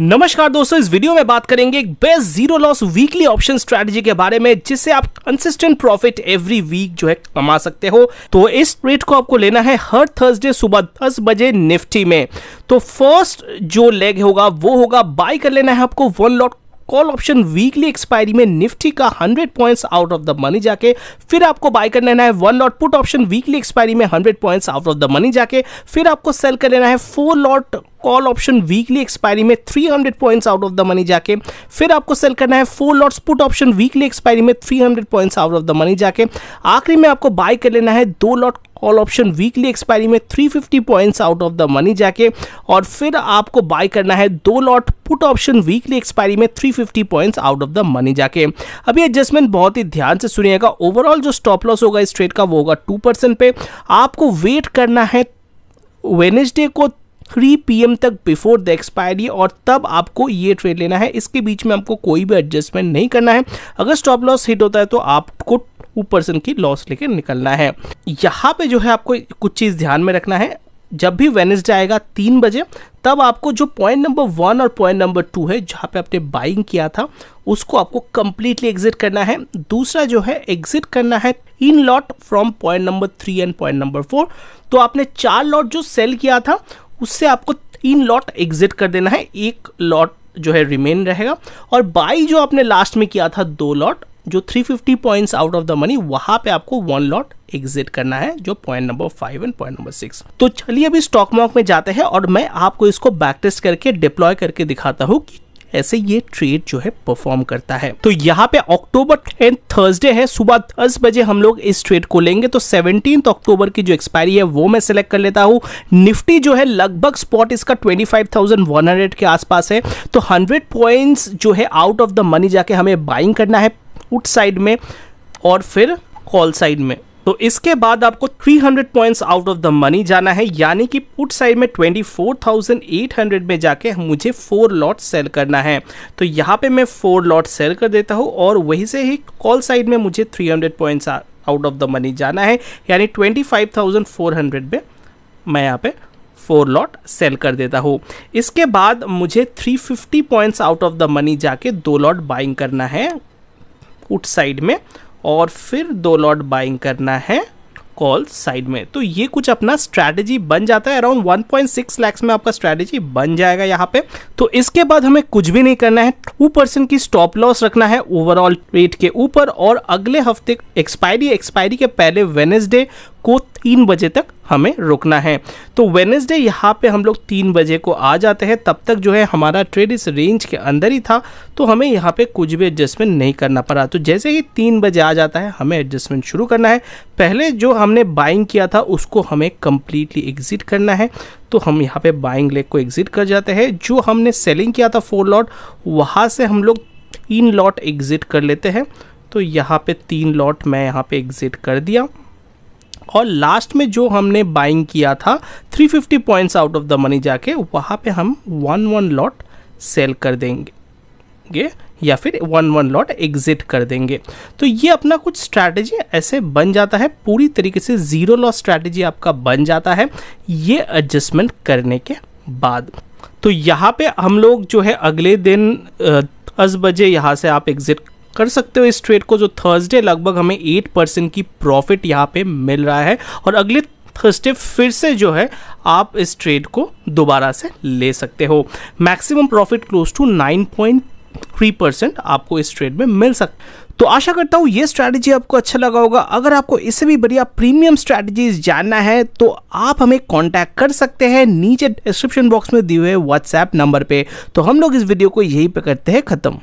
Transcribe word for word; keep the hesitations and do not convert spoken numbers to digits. नमस्कार दोस्तों, इस वीडियो में बात करेंगे एक best zero loss weekly option strategy के बारे में जिससे आप कंसिस्टेंट प्रॉफिट एवरी वीक जो है कमा सकते हो। तो इस ट्रेड को आपको लेना है हर थर्सडे सुबह दस बजे निफ्टी में। तो फर्स्ट जो लेग होगा वो होगा बाय कर लेना है आपको one lot call option weekly expiry में निफ्टी का hundred points out of the money जाके। फिर आपको बाय कर लेना है one lot put option weekly expiry में hundred points out of the money जाके। फिर आपको सेल कर लेना है four lot call option weekly expiry में three hundred points out of the money जाके। फिर आपको सेल करना है four lots put option weekly expiry में three hundred points out of the money जाके। आखिरी में आपको बाय कर लेना है दो lot call option weekly expiry में three fifty points out of the money जाके। और फिर आपको बाय करना है दो lot put option weekly expiry में three fifty points out of the money जाके। अभी एडजस्टमेंट बहुत ही ध्यान से सुनिएगा। ओवरऑल जो स्टॉप लॉस होगा इस ट्रेड का वो होगा टू परसेंट पे। आपको वेट करना है वेडनेसडे को थ्री पी एम तक बिफोर द एक्सपायरी और तब आपको ये ट्रेड लेना है। इसके बीच में आपको कोई भी एडजस्टमेंट नहीं करना है। अगर स्टॉप लॉस हिट होता है तो आपको टू परसेंट की लॉस लेकर निकलना है। यहाँ पे जो है आपको कुछ चीज़ ध्यान में रखना है। जब भी वेडनेसडे आएगा तीन बजे तब आपको जो पॉइंट नंबर वन और पॉइंट नंबर टू है जहाँ पे आपने बाइंग किया था उसको आपको कंप्लीटली एग्जिट करना है। दूसरा जो है एग्जिट करना है in lot from point number three and point number four. तो आपने चार लॉट जो सेल किया था उससे आपको तीन लॉट एग्जिट कर देना है, एक लॉट जो है रिमेन रहेगा। और बाई जो आपने लास्ट में किया था दो लॉट जो three fifty points out of the money, वहां पे आपको वन लॉट एग्जिट करना है जो point number five and point number six. तो चलिए अभी स्टॉक मार्केट में जाते हैं और मैं आपको इसको बैक टेस्ट करके डिप्लॉय करके दिखाता हूँ कि ऐसे ये ट्रेड जो है परफॉर्म करता है। तो यहाँ पे अक्टूबर टेंथ थर्सडे है, सुबह दस बजे हम लोग इस ट्रेड को लेंगे। तो सेवनटीन्थ अक्टूबर की जो एक्सपायरी है वो मैं सिलेक्ट कर लेता हूँ। निफ्टी जो है लगभग स्पॉट इसका twenty five thousand one hundred के आसपास है। तो हंड्रेड पॉइंट्स जो है आउट ऑफ द मनी जाके हमें बाइंग करना है पुट साइड में और फिर कॉल साइड में। तो इसके बाद आपको three hundred points out of the money जाना है, यानी कि पुट साइड में twenty four thousand eight hundred में जाके मुझे फोर लॉट सेल करना है। तो यहाँ पे मैं फोर लॉट सेल कर देता हूँ और वहीं से ही कॉल साइड में मुझे three hundred points out of the money जाना है, यानी twenty five thousand four hundred में मैं यहाँ पे फोर लॉट सेल कर देता हूँ। इसके बाद मुझे three fifty points out of the money जाके दो लॉट बाइंग करना है पुट साइड में और फिर दो लॉट बाइंग करना है कॉल साइड में। तो ये कुछ अपना स्ट्रैटेजी बन जाता है। Around one point six lakh में आपका स्ट्रैटेजी बन जाएगा यहाँ पे। तो इसके बाद हमें कुछ भी नहीं करना है, टू परसेंट की स्टॉप लॉस रखना है ओवरऑल रेट के ऊपर। और अगले हफ्ते एक्सपायरी एक्सपायरी के पहले वेडनेसडे को तीन बजे तक हमें रुकना है। तो वेडनेसडे यहाँ पे हम लोग तीन बजे को आ जाते हैं। तब तक जो है हमारा ट्रेड इस रेंज के अंदर ही था, तो हमें यहाँ पे कुछ भी एडजस्टमेंट नहीं करना पड़ा। तो जैसे ही तीन बजे आ जाता है हमें एडजस्टमेंट शुरू करना है। पहले जो हमने बाइंग किया था उसको हमें कम्प्लीटली एग्जिट करना है। तो हम यहाँ पे बाइंग लेग को एग्जिट कर जाते हैं। जो हमने सेलिंग किया था फोर लॉट, वहाँ से हम लोग तीन लॉट एग्जिट कर लेते हैं। तो यहाँ पे तीन लॉट मैं यहाँ पे एग्जिट कर दिया। और लास्ट में जो हमने बाइंग किया था three fifty points out of the money जाके, वहाँ पे हम वन वन लॉट सेल कर देंगे या फिर वन वन लॉट एग्जिट कर देंगे। तो ये अपना कुछ स्ट्रैटेजी ऐसे बन जाता है, पूरी तरीके से ज़ीरो लॉस स्ट्रैटेजी आपका बन जाता है ये एडजस्टमेंट करने के बाद। तो यहाँ पे हम लोग जो है अगले दिन दस बजे यहाँ से आप एग्जिट कर सकते हो इस ट्रेड को। जो थर्सडे लगभग हमें एट परसेंट की प्रॉफिट यहाँ पे मिल रहा है और अगले थर्सडे फिर से जो है आप इस ट्रेड को दोबारा से ले सकते हो। Maximum profit close to nine point three percent आपको इस ट्रेड में मिल सकता। तो आशा करता हूँ ये स्ट्रैटेजी आपको अच्छा लगा होगा। अगर आपको इससे भी बढ़िया प्रीमियम स्ट्रैटेजीज जानना है तो आप हमें कांटेक्ट कर सकते हैं नीचे डिस्क्रिप्शन बॉक्स में दिए हुए व्हाट्सएप नंबर पे। तो हम लोग इस वीडियो को यहीं पे करते हैं ख़त्म।